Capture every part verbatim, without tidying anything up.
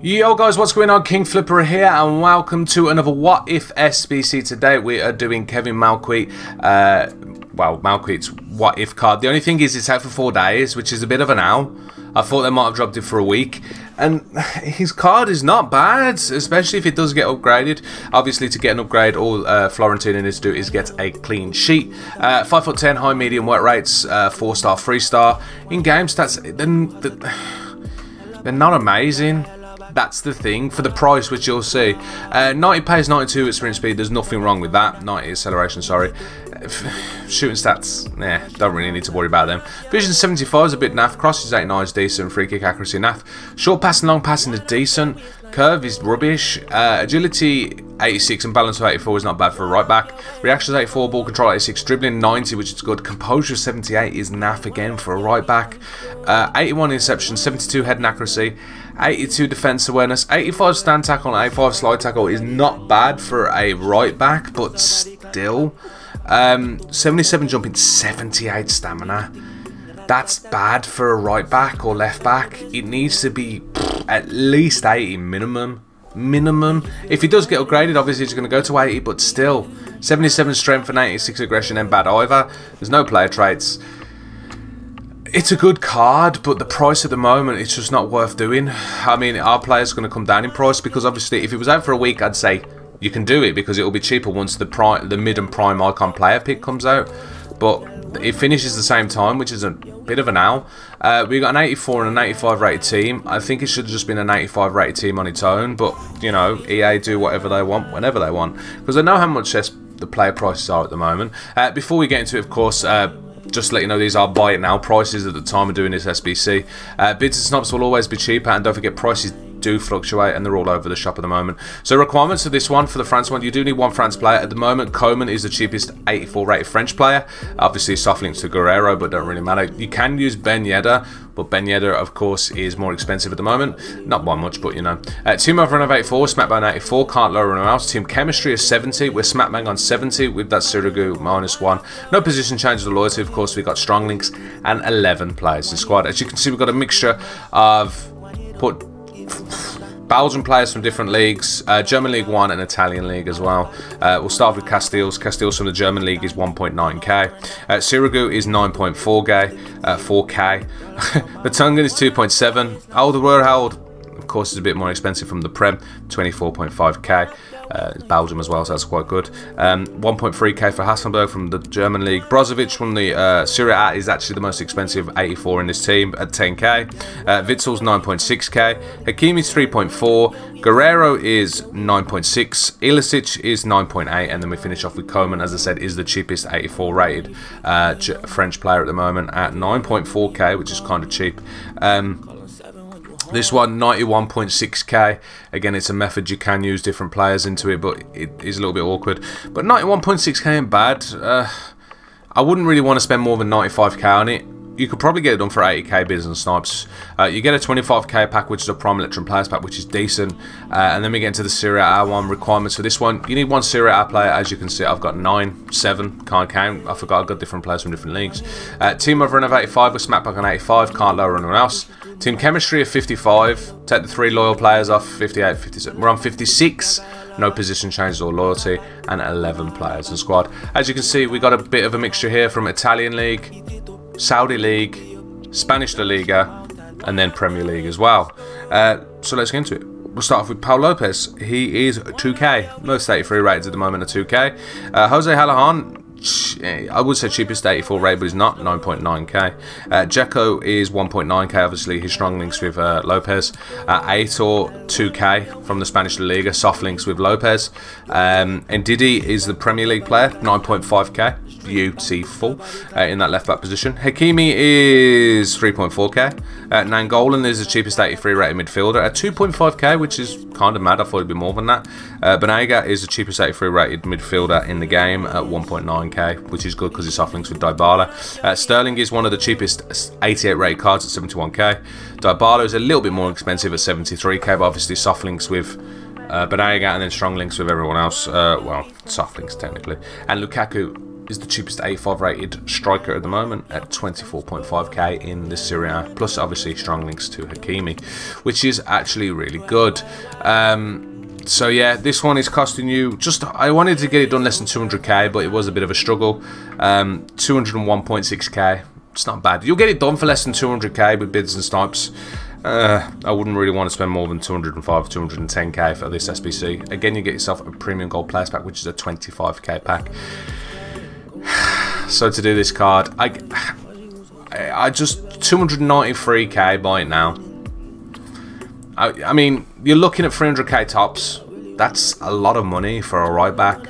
Yo guys, what's going on? King Flipper here and welcome to another What If S B C. Today we are doing Kevin Malcuit, uh, well, Malcuit's What If card. The only thing is it's out for four days, which is a bit of an owl. I thought they might have dropped it for a week. And his card is not bad, especially if it does get upgraded. Obviously, to get an upgrade, all uh, Florentine needs to do is get a clean sheet. Uh, five foot ten, high medium work rates, uh, four star, three star. In game stats, they're, they're not amazing. That's the thing, for the price, which you'll see. Uh, ninety pace, ninety-two at sprint speed, there's nothing wrong with that. ninety acceleration, sorry. Shooting stats, nah, don't really need to worry about them. Vision seventy-five is a bit naff, crosses eighty-nine is decent, free kick accuracy naff. Short pass and long passing is decent, curve is rubbish. Uh, agility eighty-six and balance of eighty-four is not bad for a right back. Reactions eighty-four, ball control eighty-six, dribbling ninety, which is good. Composure seventy-eight is naff again for a right back. Uh, eighty-one interception, seventy-two head and accuracy, eighty-two defence awareness, eighty-five stand tackle and eighty-five slide tackle is not bad for a right back, but still. Um, seventy-seven jumping, seventy-eight stamina. That's bad for a right back or left back. It needs to be pff, at least eighty minimum. Minimum. If he does get upgraded, obviously he's going to go to eighty, but still. seventy-seven strength and eighty-six aggression and bad either. There's no player traits. It's a good card, but the price at the moment, it's just not worth doing. I mean, our player's going to come down in price because obviously if it was out for a week, I'd say you can do it because it will be cheaper once the prime, the mid and prime icon player pick comes out. But it finishes the same time, which is a bit of an owl. Uh, we got an eighty-four and an eighty-five rated team. I think it should have just been an eighty-five rated team on its own. But, you know, E A do whatever they want, whenever they want. Because I know how much the player prices are at the moment. Uh, before we get into it, of course, uh, just to let you know, these are buy it now prices at the time of doing this S B C. Uh, bids and snobs will always be cheaper. And don't forget, prices do fluctuate and they're all over the shop at the moment. So requirements for this one, for the France one, you do need one France player. At the moment, Koeman is the cheapest eighty-four rated French player. Obviously, soft links to Guerrero, but don't really matter. You can use Ben Yedder, but Ben Yedder, of course, is more expensive at the moment. Not by much, but you know. Uh, team overrun of eighty-four, Smackbang eighty-four, can't lower anyone else. Team chemistry is seventy, we're Smackbang on seventy, with that Sirigu minus one. No position changes or loyalty, of course, we got strong links and eleven players in squad. As you can see, we've got a mixture of put Belgian players from different leagues, uh, German League One and Italian League as well. Uh, we'll start with Castiles. Castiles from the German League is one point nine K. Uh, Sirigu is nine point four K. Uh, four K. The Tungan is two point seven. Alderweireld, of course, is a bit more expensive from the Prem, twenty-four point five K. Uh, it's Belgium as well, so that's quite good. Um, one point three K for Hasenberg from the German League. Brozovic from the uh, Serie A is actually the most expensive eighty-four in this team at ten K. Uh, Vitzel's nine point six K. Hakimi's three point four. Guerrero is nine point six. Ilicic is nine point eight. And then we finish off with Koeman, as I said, is the cheapest eighty-four rated uh, French player at the moment at nine point four K, which is kind of cheap. Um, This one, ninety-one point six K. Again, it's a method you can use different players into it, but it is a little bit awkward. But ninety-one point six K ain't bad. Uh, I wouldn't really want to spend more than ninety-five K on it. You could probably get it done for eighty K bids and snipes. Uh, you get a twenty-five K pack, which is a Prime Electrum Players pack, which is decent. Uh, and then we get into the Serie A one. Requirements for this one, you need one Serie A player. As you can see, I've got nine, seven, can't count. I forgot I've got different players from different leagues. Uh, team overrun of eighty-five, with Smackback on eighty-five, can't lower anyone else. Team chemistry of fifty-five, take the three loyal players off, fifty-eight, fifty-seven. We're on fifty-six. No position changes or loyalty, and eleven players in squad. As you can see, we got a bit of a mixture here from Italian League, Saudi League, Spanish La Liga, and then Premier League as well. Uh, so let's get into it. We'll start off with Paulo Lopez. He is two K. No thirty-three rated at the moment at two K. Uh, Jose Hallahan, I would say cheapest eighty-four rated, but he's not, nine point nine K. Uh, Dzeko is one point nine K, obviously his strong links with uh, Lopez. Uh, Aitor, two K from the Spanish La Liga, soft links with Lopez. Um, and Didi is the Premier League player, nine point five K, beautiful, uh, in that left back position. Hakimi is three point four K. Uh, Nangolan is the cheapest eighty-three rated midfielder at two point five K, which is kind of mad, I thought it'd be more than that. Uh, Banega is the cheapest eighty-three rated midfielder in the game at one point nine K, which is good because it's soft links with Dybala. Uh, Sterling is one of the cheapest eighty-eight rated cards at seventy-one K. Dybala is a little bit more expensive at seventy-three K, but obviously soft links with uh, Banega and then strong links with everyone else. Uh, well, soft links technically. And Lukaku, is the cheapest A five rated striker at the moment at twenty-four point five K in the Serie A, plus obviously strong links to Hakimi, which is actually really good. Um, So yeah, this one is costing you just, I wanted to get it done less than two hundred K, but it was a bit of a struggle. Um, two oh one point six K, it's not bad. You'll get it done for less than two hundred K with bids and snipes. Uh, I wouldn't really want to spend more than two oh five, two ten K for this S B C. Again, you get yourself a premium gold players pack, which is a twenty-five K pack. So to do this card, I, I just, two ninety-three K buy it now. I, I mean, you're looking at three hundred K tops. That's a lot of money for a right back,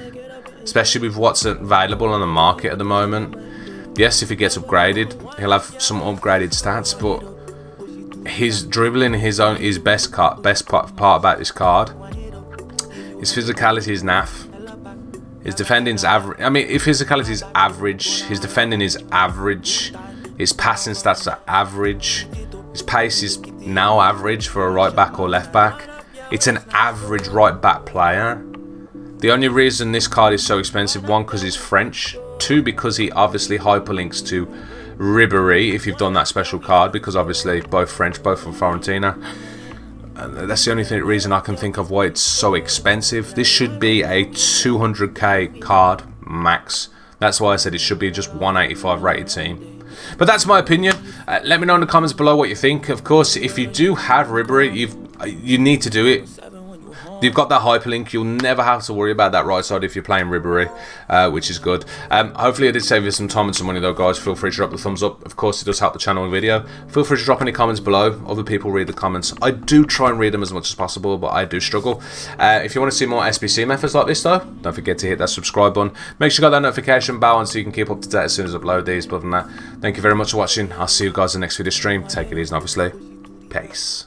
especially with what's available on the market at the moment. Yes, if he gets upgraded, he'll have some upgraded stats, but his dribbling, his own, his best card, best part, part about this card. His physicality is naff. His defending's average. I mean, if physicality is average, his defending is average. His passing stats are average. His pace is now average for a right back or left back. It's an average right back player. The only reason this card is so expensive, one, because he's French, two, because he obviously hyperlinks to Ribery, if you've done that special card, because obviously both French, both from Fiorentina. And that's the only thing, reason I can think of why it's so expensive. This should be a two hundred K card max. That's why I said it should be just one eighty-five rated team. But that's my opinion. Uh, let me know in the comments below what you think. Of course, if you do have Ribery, you've you need to do it. You've got that hyperlink. You'll never have to worry about that right side if you're playing Ribery, uh, which is good. Um, hopefully, I did save you some time and some money, though, guys. Feel free to drop the thumbs up. Of course, it does help the channel and video. Feel free to drop any comments below. Other people read the comments. I do try and read them as much as possible, but I do struggle. Uh, if you want to see more S B C methods like this, though, don't forget to hit that subscribe button. Make sure you got that notification bell on so you can keep up to date as soon as I upload these. But other than that, thank you very much for watching. I'll see you guys in the next video stream. Take it easy, and obviously, peace.